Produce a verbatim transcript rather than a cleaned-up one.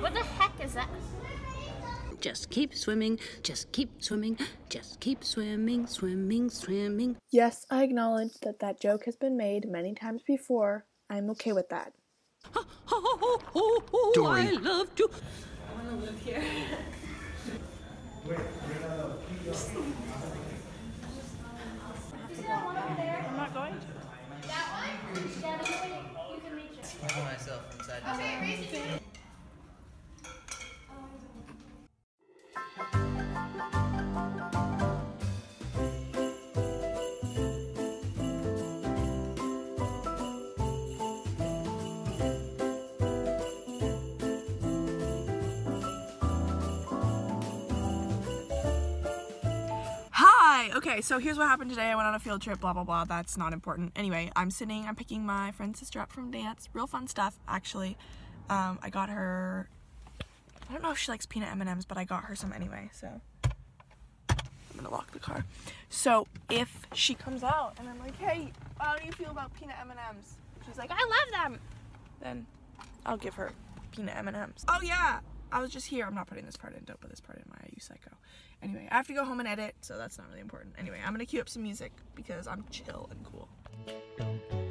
What the heck is that? Just keep swimming, just keep swimming, just keep swimming, swimming, swimming. Yes, I acknowledge that that joke has been made many times before. I'm okay with that. Oh, oh, oh, oh, oh, Dory. I love to... I want to live here. I'm not going to. That one? Yeah, but you can reach it. I hold myself from side to side. Okay, raise it. Okay, so here's what happened today. I went on a field trip, blah, blah, blah. That's not important. Anyway, I'm sitting, I'm picking my friend's sister up from dance. Real fun stuff, actually. Um, I got her, I don't know if she likes peanut M and M's, but I got her some anyway, so. I'm gonna lock the car. So if she comes out and I'm like, hey, how do you feel about peanut M and M's? She's like, I love them. Then I'll give her peanut M and M's. Oh yeah, I was just here. I'm not putting this part in. Don't put this part in, Maya, you psycho. Anyway, I have to go home and edit, so that's not really important. Anyway, I'm gonna cue up some music because I'm chill and cool.